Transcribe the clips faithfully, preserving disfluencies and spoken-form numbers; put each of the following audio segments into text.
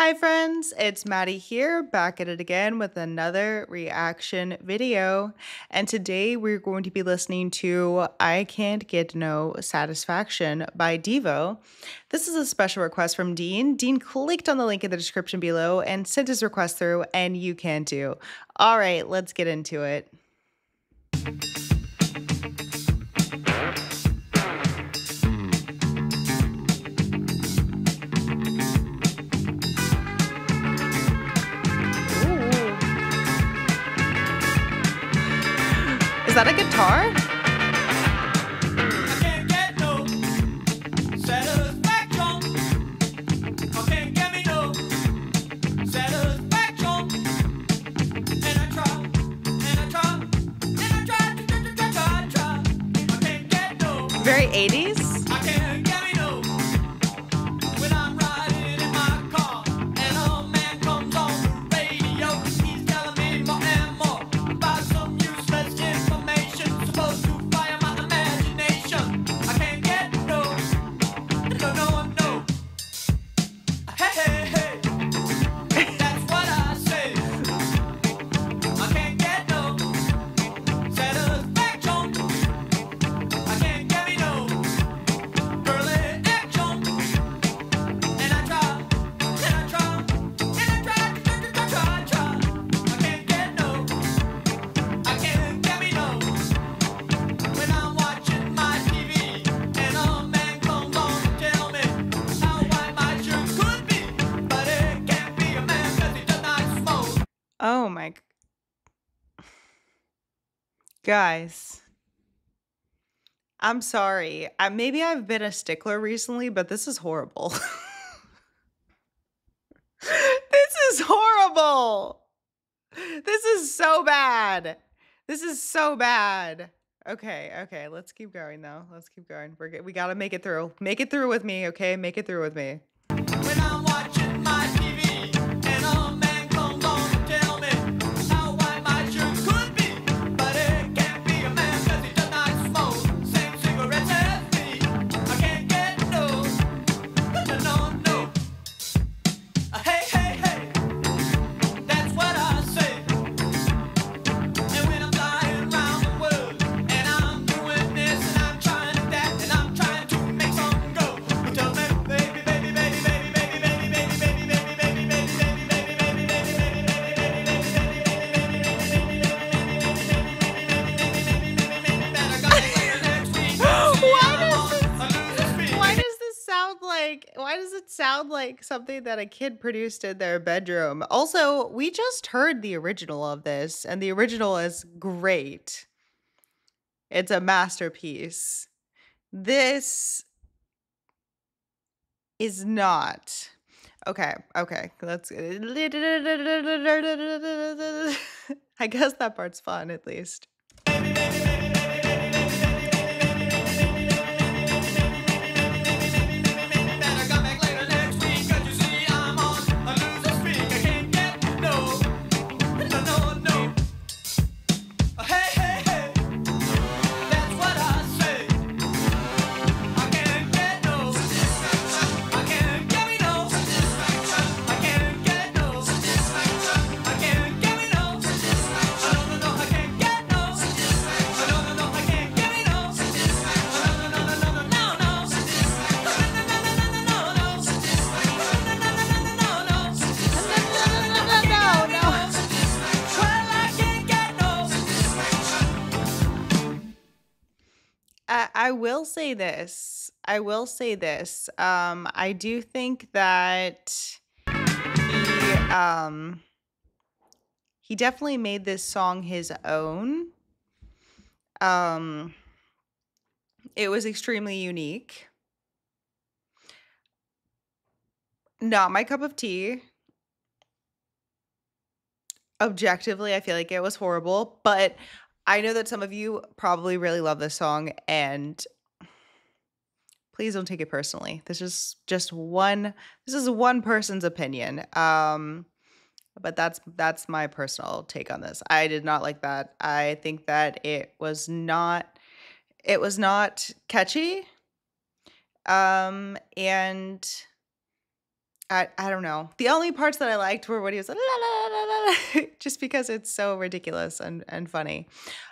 Hi friends, it's Maddie here, back at it again with another reaction video. And today we're going to be listening to I Can't Get No Satisfaction by Devo. This is a special request from Dean. Dean clicked on the link in the description below and sent his request through, and you can too. All right, let's get into it. Is that a guitar? I can't get no satisfaction. I can't get me no satisfaction. And I try, and I try, and I try, try, try, try, try. I can't get no. Very eighties. I can't get me no. When I'm riding in my car and a man comes on the radio, he's telling me more and more about some useless shit. Oh my guys, I'm sorry. I, maybe I've been a stickler recently, but this is horrible. This is horrible. This is so bad. This is so bad. Okay, okay, let's keep going though. Let's keep going. We're we gotta make it through. Make it through with me, okay? Make it through with me. When I'm watching my T V. Why does it sound like something that a kid produced in their bedroom? Also, we just heard the original of this, and the original is great. It's a masterpiece. This is not. Okay, okay, let's... I guess that part's fun, at least. I will say this. I will say this. Um, I do think that he, um, he definitely made this song his own. Um, it was extremely unique. Not my cup of tea. Objectively, I feel like it was horrible, but I know that some of you probably really love this song, and please don't take it personally. This is just one, this is one person's opinion. Um, but that's, that's my personal take on this. I did not like that. I think that it was not, it was not catchy. Um, and I, I don't know. The only parts that I liked were when he was like, la, la, la, la, la, just because it's so ridiculous and, and funny.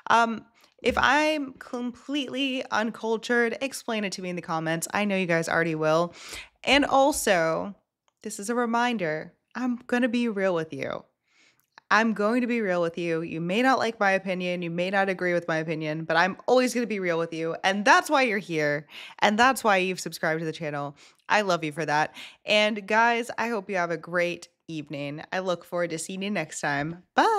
Um, if I'm completely uncultured, explain it to me in the comments. I know you guys already will. And also, this is a reminder, I'm going to be real with you. I'm going to be real with you. You may not like my opinion. You may not agree with my opinion, but I'm always going to be real with you. And that's why you're here. And that's why you've subscribed to the channel. I love you for that. And guys, I hope you have a great evening. I look forward to seeing you next time. Bye.